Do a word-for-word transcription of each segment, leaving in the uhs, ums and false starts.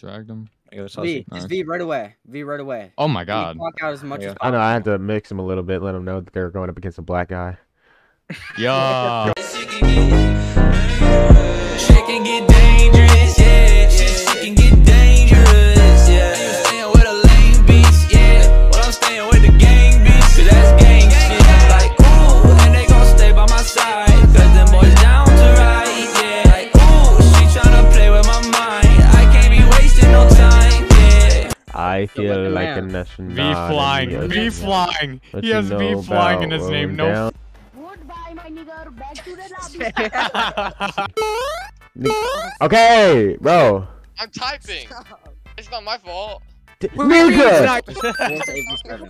Dragged him. V, nice. Just V right away. V right away. Oh my God. Block out as much yeah. as I know. I had to mix him a little bit. Let him know that they're going up against a black guy. Yeah. I feel like a national. V flying, V flying. He has V flying in his name. No. Goodbye, my nigga. Back to the lobby. Okay, bro. I'm typing. It's not my fault. Nigga.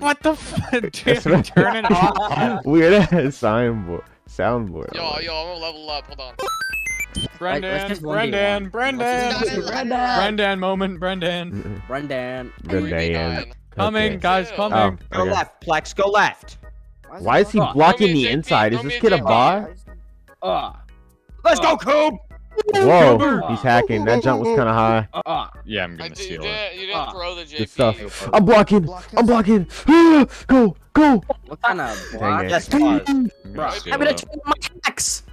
What the fuck? Turn it off. Weird ass soundboard. Soundboard. Yo, yo, I'm gonna level up. Hold on. Brendan, Brendan, Brendan, Brendan moment, Brendan, Brendan, Brendan, coming guys, coming. Go left, Plex, go left. Why is he blocking the inside? Is this kid a bot? Uh, let's go, Coob. Whoa, he's hacking. That jump was kind of high. Yeah, I'm gonna steal it. You didn't throw the J P. Good stuff. I'm blocking. I'm blocking. Go, go. What kind of block? That's pause. I'm gonna take my hacks.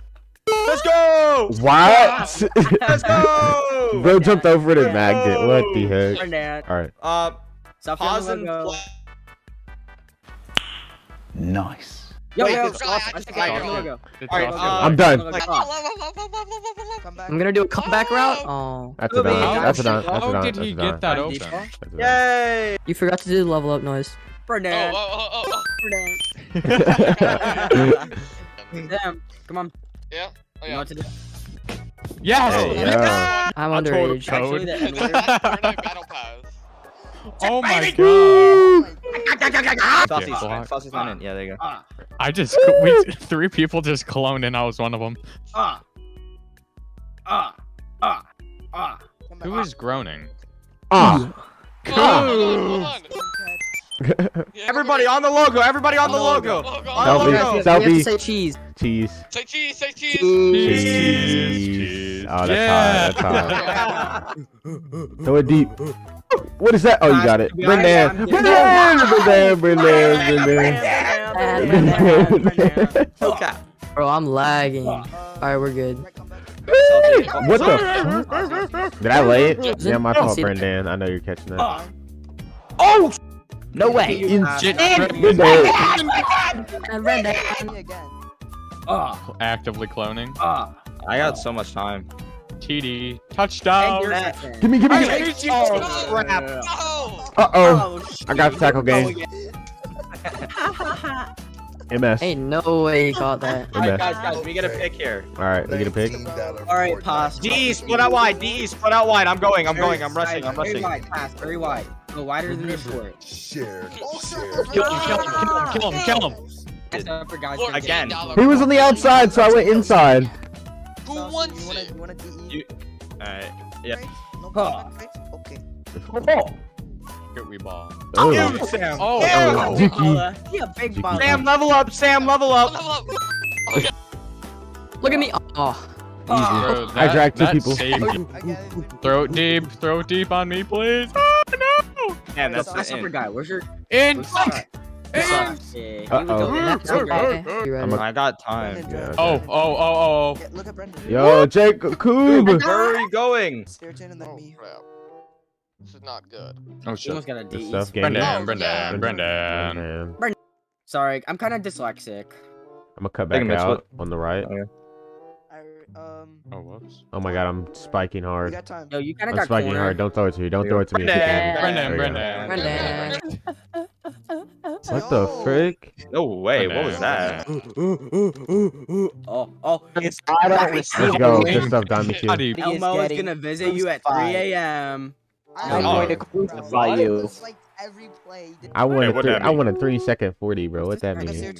Let's go! What? Let's go! Bro jumped over it and magged it. What the heck? Alright. Uh, pause and play. Nice. Yo, Wait, yo, it's awesome. I think I go. Alright, I'm done. I'm gonna do a comeback route. Oh. That's a done. That's a done. How did he get that open? Yay! You forgot to do the level up noise. Brendan. Oh, oh, oh, oh. Damn. Come on. Yeah. Oh, yeah. You know what to do? Yes! Oh, yeah. I'm underage. Oh my God. Saucy's, Saucy's not in. Yeah, there you go. I just, we, three people just cloned and I was one of them. Uh, uh, uh, uh. Who is groaning? Uh. Oh. Everybody on the logo! Everybody on the logo! Selfie! Selfie! Say cheese! Cheese! Say cheese! Say cheese! Cheese! Cheese! Oh, that's hot! That's hot! Throw it deep! What is that? Oh, you got it! Brendan! Brendan! Brendan! Brendan! Brendan! Okay. Bro, I'm lagging. All right, we're good. What the fuck? Did I lay it? Yeah, my fault, Brendan. I know you're catching that. Oh! No way! In oh, actively cloning. Oh, I got so much time. T D touchdown! Give me, give me, give me! Oh crap! Uh oh! I got the tackle game. M S. Ain't no way he caught that. All right, guys, guys, we get a pick here. All right, we get a pick. All right, pass. D split out wide. D split out wide. I'm going. I'm going. I'm rushing. I'm rushing. Very wide. Pass. Very wide. Wider than me for it. Share. Kill him, kill him, kill him, kill him. Kill him. Again. He was on the outside, so I went inside. Who wants it? Alright, yeah. Huh. Okay. Here we ball. Oh. Damn, Sam. Oh, Dookie. Sam, level up, Sam, level up. Look at me. Oh. Bro, that, I dragged two people. Throw it deep, throw it deep on me, please. Man, that's the super guy. Where's your in? I got time. Yeah, okay. Oh, oh, oh, oh. Yeah, look at Brendan. Yo, Jake, Coob. Where are you going? Oh, crap. This is not good. Oh shit. Almost got a D. Brendan, Brendan, Brendan, Brendan. Sorry, I'm kind of dyslexic. I'm gonna cut back out on the right. Um, oh, whoops. Oh my God, I'm spiking hard. You got time. Yo, you kinda I'm got spiking corner. hard. Don't throw it to me. Don't throw it to me. Brendan, Brendan, Brendan. What the frick? No way. Brendan. What was that? Oh, oh. It's I don't Let's go. Good stuff, Dominique. Elmo is gonna visit you at three A M I'm oh, going to crucify you. Like every play. I want hey, a I want a three second forty, bro. What that mean?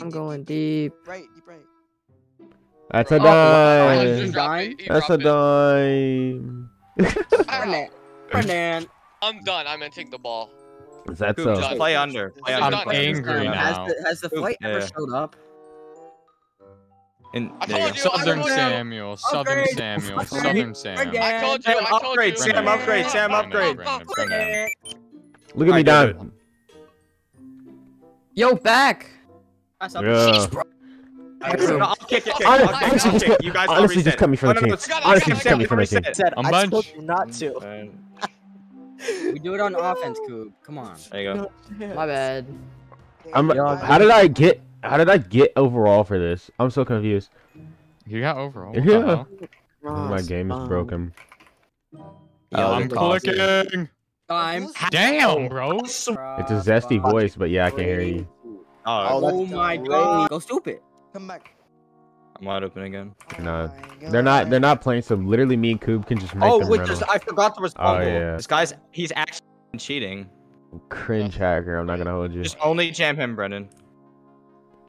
I'm going deep. Right, deep right. That's a dime. That's a dime. Brendan. I'm done. I'm gonna take the ball. Is that so? Just play under. Play under. I'm angry now. Has the, has the flight yeah. ever showed up? And I told you, Southern Samuel, Southern Samuel, Southern Samuel. I told you, I told you. Upgrade, Sam, upgrade, Sam, upgrade. Look at me, Don. Yo, back. Yeah. I'll kick it. You guys honestly just cut me from the team. Honestly, just cut me from the team. I told you not to. We do it on offense, Coop. Come on. There you go. My bad. I'm, how did I get? How did I get overall for this? I'm so confused. You got overall. Yeah. Ross, my game is um, broken. Yo, I'm clicking. Time. Damn, bro. It's a zesty voice, but yeah, I can hear you. Oh, oh my god. Go stupid. Come back. I'm wide open again. No, they're not. They're not playing. So literally, me and Coop can just make oh, them wait, just, I forgot the response. Oh, yeah. This guy's he's actually cheating. Cringe hacker. I'm not gonna hold you. Just only jam him, Brennan.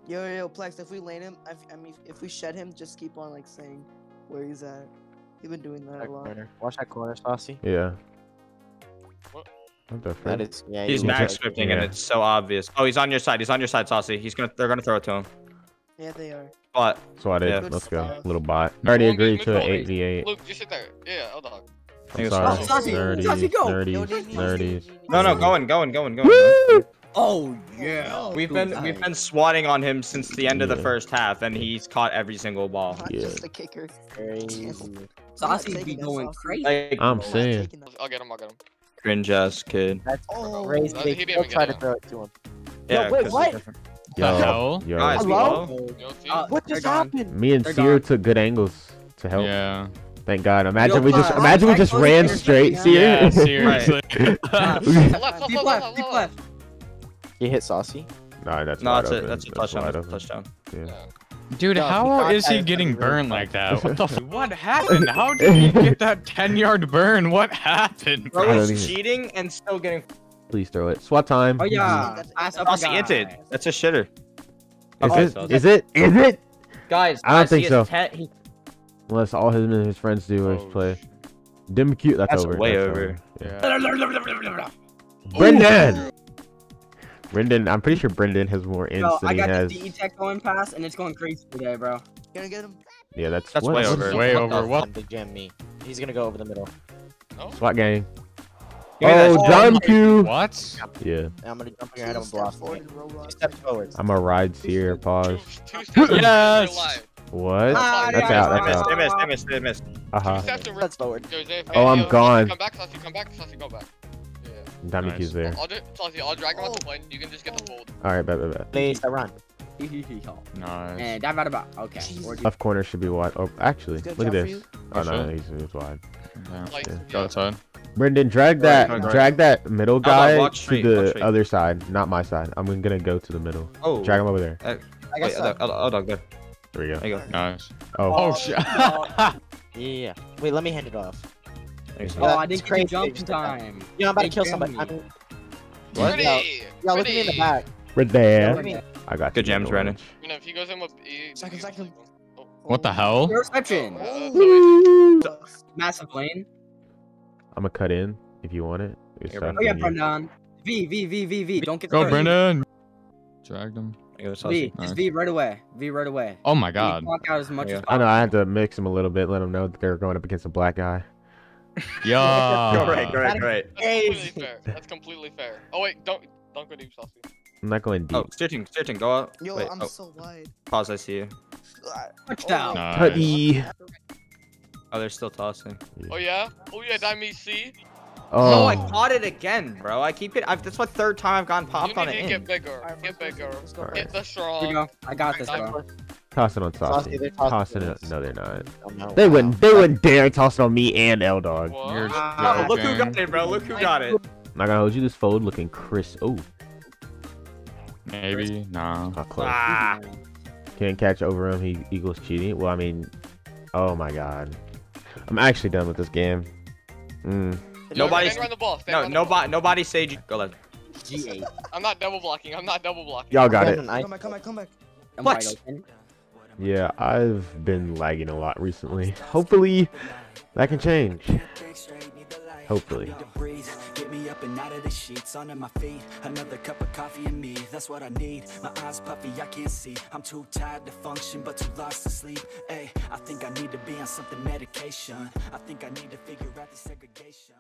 Yo, yo, Plex, if we lane him, I mean, if we shed him, just keep on, like, saying where he's at. He's been doing that, that a lot. Corner. Watch that corner, Saucy. Yeah. What? What the frick? That is, yeah, he's back scripting, yeah. And it's so obvious. Oh, he's on your side. He's on your side, Saucy. He's gonna, they're gonna throw it to him. Yeah, they are. But, so I did. Yeah. Let's go. Style. Little bot. I already agreed to an eight v eight. Luke, just sit there. Yeah, hold on. I'm sorry. Saucy, Saucy, go! thirties, thirties, thirties. No, no, going, going, going, going. Woo! Oh yeah, we've been we've been swatting on him since the end of the yeah. first half, and he's caught every single ball. Not yeah. just a kicker. Crazy. Saucy's be going crazy. Like, I'm saying. I'll get him. I'll get him. Cringe ass kid. That's crazy. Oh, he'll try to throw it to him. Yeah. Yo, wait, what? Yo. Yo. Guys, hello. Uh, what just happened? Me and Seer took good angles to help. Yeah. Thank God. Imagine Yo, we just uh, imagine uh, we just uh, ran straight, Seer. Yeah, seriously. Deep left. Deep left. You hit Saucy? No, that's no, that's, a, that's a touchdown. That's, that's a touchdown. Yeah. Dude, no, how is he getting burned like that? What the? What happened? How did he get that ten yard burn? What happened? Bro, bro he's cheating it. And still getting. Please throw it. SWAT time. Oh yeah, Saucy inted. That's a shitter. Is oh, it? So is it? Is it? Guys, I don't think so. He... Unless all him and his friends do oh, is play. Dim cute. That's, that's over. Way that's over. Yeah. Brendan. Brendan, I'm pretty sure Brendan has more ins than he has. Yo, I got the D E tech going past, and it's going crazy today, bro. Gonna get him? Yeah, that's, that's way over. Way over. What? They jam me. He's gonna go over the middle. Oh. SWAT gang. Oh, jump you! What? Yeah. I'm gonna jump your head and block. Two steps forward. I'm a ride here. Pause. Yes. What? That's out. That's out. They missed. They missed. They missed. Uh huh. Two steps forward. Oh, I'm gone. Come back, Saucy. Come back, Saucy. Go back. Nice. There. I'll, I'll, I'll drag him oh. out the plane. You can just get the fold. Alright, bet, bet, bet. Please, I run. Nice. And I'm out of bounds. Okay. Jeez. Left corner should be wide. Oh, actually, look at this. Oh, no, no, he's, he's wide. Yeah. Like, yeah. Go outside. Brendan, drag that, right, drag that middle guy oh, no, to the other side, not my side. I'm gonna go to the middle. Oh. Drag him over there. Uh, I guess. Wait, I'll, I'll dog there. There we go. There you go. Nice. Oh. Oh, oh shit. Yeah. Wait, let me hand it off. Oh, I didn't create jump time. You know, I'm about to kill somebody. I'm... What? Yo, yo, look at me in the back. We're there. Yeah, I got good jams, Brennan. You know, if he goes in with... Second, second. What the hell? Reception. Uh, Massive lane. I'm gonna cut in if you want it. Here, oh yeah, Brennan. V, V, V, V, V. Don't get the Go, Brennan. Dragged him. V, just V right away. V right away. Oh my God. Out as much as I know. I had to mix him a little bit. Let him know that they're going up against a black guy. Yeah. Great, great, great. That's completely fair. That's completely fair. Oh wait, don't don't go deep, Saucy. I'm not going deep. Oh, searching, searching, go out. Yo, wait, I'm oh. so wide. Pause, I see you. Touchdown. Nice. Oh, they're still tossing. Oh yeah? Oh yeah, that me see. Oh. No, I caught it again, bro. I keep it. I've, that's what third time I've gotten popped on it. You need to get bigger. Get bigger. Get the strong. I got this, bro. Toss it on Saucy. Toss it on... No, they're not. Oh, no. They wouldn't. They wouldn't dare toss it on me and L Dog. Wow. Look who got it, bro. Look who got it. I'm not gonna hold you. This fold looking Chris. Oh. Maybe. Nah. Not close. Ah. Can't catch over him. He equals cheating. Well, I mean. Oh my God. I'm actually done with this game. Mm. Nobody. Run the ball. No. The nobody. Ball. Nobody say G. Go left. G eight. I'm not double blocking. I'm not double blocking. Y'all got it. Come back. Come back. Come back. What? Yeah, I've been lagging a lot recently. Hopefully, that can change. hopefully. Get me up and out of the sheets, under my feet, another cup of coffee and me, that's what I need. My eyes puffy, I can't see, I'm too tired to function but too lost to sleep. Hey, I think I need to be on something medication, I think I need to figure out the segregation.